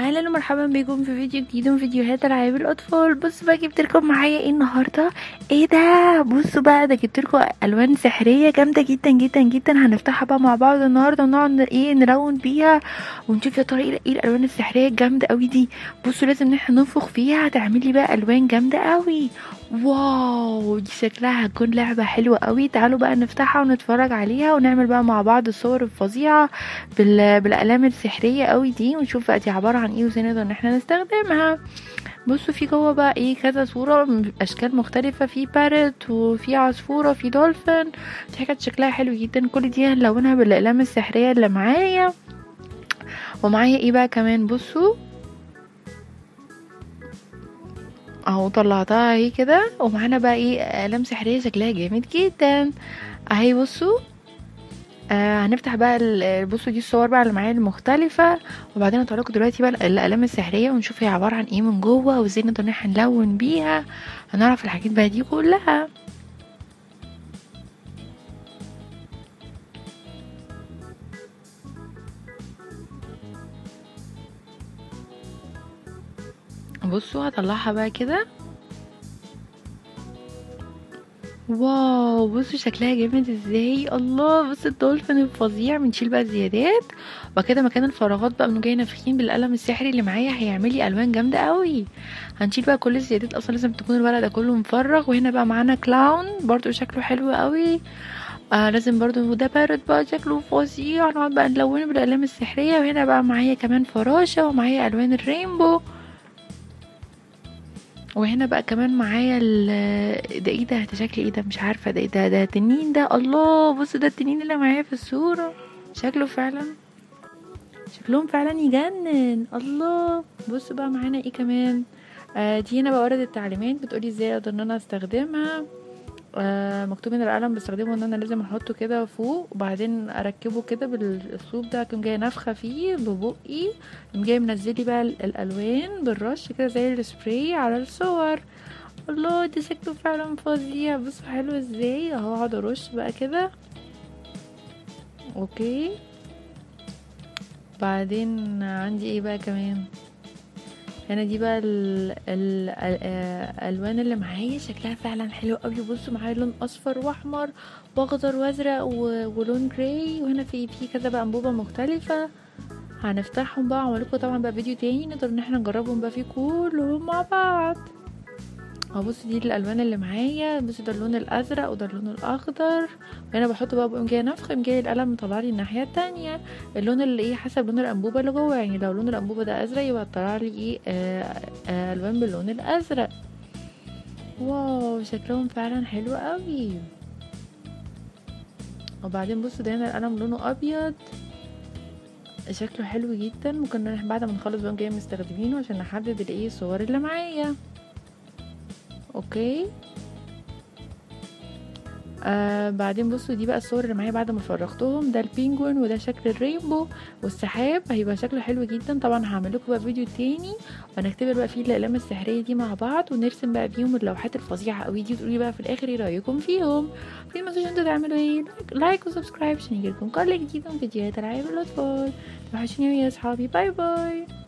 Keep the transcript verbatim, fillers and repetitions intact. اهلا ومرحبا بكم في فيديو جديد من فيديوهات العاب الاطفال. بصوا بقى جبتلكم معايا ايه النهارده. ايه ده؟ بصوا بقى، ده جبتلكم الوان سحريه جامده جدا جدا جدا. هنفتحها بقى مع بعض النهارده ونقعد ايه نلون بيها ونشوف يا ترى ايه الالوان السحريه الجامده قوي دي. بصوا لازم ان احنا ننفخ فيها، هتعمل لي بقى الوان جامده قوي. واو، دي شكلها هتكون لعبه حلوه قوي. تعالوا بقى نفتحها ونتفرج عليها ونعمل بقى مع بعض الصور الفظيعه بالأقلام السحريه قوي دي، ونشوف بقى دي عباره عن ايه وسنقدر ان احنا نستخدمها. بصوا في جوه بقى ايه كذا صوره باشكال مختلفه، في بارت وفي عصفوره وفي دولفين، في حاجات شكلها حلو جدا. كل دي هنلونها بالأقلام السحريه اللي معايا. ومعايا ايه بقى كمان؟ بصوا اهو طلعتها اهي كده. ومعانا بقى ايه اقلام سحريه شكلها جامد جدا اهي. بصوا آه هنفتح بقى، بصوا دي الصور بقى اللي معايا المختلفه، وبعدين هطلعلكوا دلوقتي بقى الاقلام السحريه ونشوف هي عباره عن ايه من جوه وازاي نقدر ان احنا نلون بيها. هنعرف الحاجات بقى دي كلها. بصوا هطلعها بقى كده. واو، بصوا شكلها جامد ازاي. الله، بص الدولفين الفظيع. بنشيل بقى الزيادات وبعد كده مكان الفراغات بقى بنجي نافخين بالقلم السحري اللي معايا، هيعمل لي الوان جامده قوي. هنشيل بقى كل الزيادات، اصلا لازم تكون الورق ده كله مفرغ. وهنا بقى معانا كلاون برضو شكله حلو قوي. آه لازم برضو ده بارد بقى شكله فظيع. هنقعد بقى نلونه بالاقلام السحريه. وهنا بقى معايا كمان فراشه ومعايا الوان الرينبو. وهنا بقى كمان معايا ده ايه ده؟ ده شكل ايه ده؟ مش عارفه ده ايه ده. ده تنين ده. الله، بصوا ده التنين اللي معايا في الصوره، شكله فعلا شكلهم فعلا يجنن. الله، بصوا بقى معانا ايه كمان. آه دي هنا بقى ورقه التعليمات بتقولي ازاي اقدر ان انا استخدمها. آه مكتوب ان القلم بستخدمه ان انا لازم احطه كده فوق وبعدين اركبه كده بالاسلوب ده. كم جايه نفخه فيه ببقي، كم جايه منزلي بقى الالوان بالرش كده زي السبراي على الصور. الله، ده شكله فعلا فظيع. بصوا حلو ازاي اهو. اقعد ارش بقى كده. اوكي، بعدين عندي ايه بقى كمان هنا؟ دي بقى الالوان اللي معايا شكلها فعلا حلو قوي. بصوا معايا لون اصفر واحمر واخضر وازرق ولون جراي. وهنا في في كذا بقى انبوبه مختلفه هنفتحهم بقى. هعملكوا طبعا بقى فيديو تاني نقدر ان احنا نجربهم بقى فيه كلهم مع بعض. اهو بصوا دي الالوان اللي معايا. بصوا ده اللون الازرق وده اللون الاخضر. وهنا بحط بقى بقوم جايه نفخ، بقوم جايه القلم مطلع لي الناحيه التانية اللون اللي ايه حسب لون الانبوبه اللي جوه. يعني لو لون الانبوبه ده ازرق يبقى طلع لي ايه آه آه الوان باللون الازرق. واو، شكلهم فعلا حلو قوي. وبعدين بصوا ده هنا القلم لونه ابيض شكله حلو جدا. ممكن بعد ما نخلص بقوم جايه مستخدمينه عشان نحدد الايه الصور اللي معايا. اوكي آه بعدين بصوا دي بقى الصور اللي معايا بعد ما فرغتهم. ده البينجوين وده شكل الرينبو والسحاب، هيبقى شكله حلو جدا. طبعا هعمل لكم بقى فيديو تاني وهنختبر بقى فيه الاقلام السحريه دي مع بعض ونرسم بقى فيهم اللوحات الفظيعه قوي دي، وتقولي بقى في الاخر ايه رايكم فيهم. في ما تنسوش انتوا تعملوا ايه لايك وسبسكرايب عشان يجيلكم كل جديد من فيديوهات العاب الاطفال. توحشوني يا اصحابي. باي باي.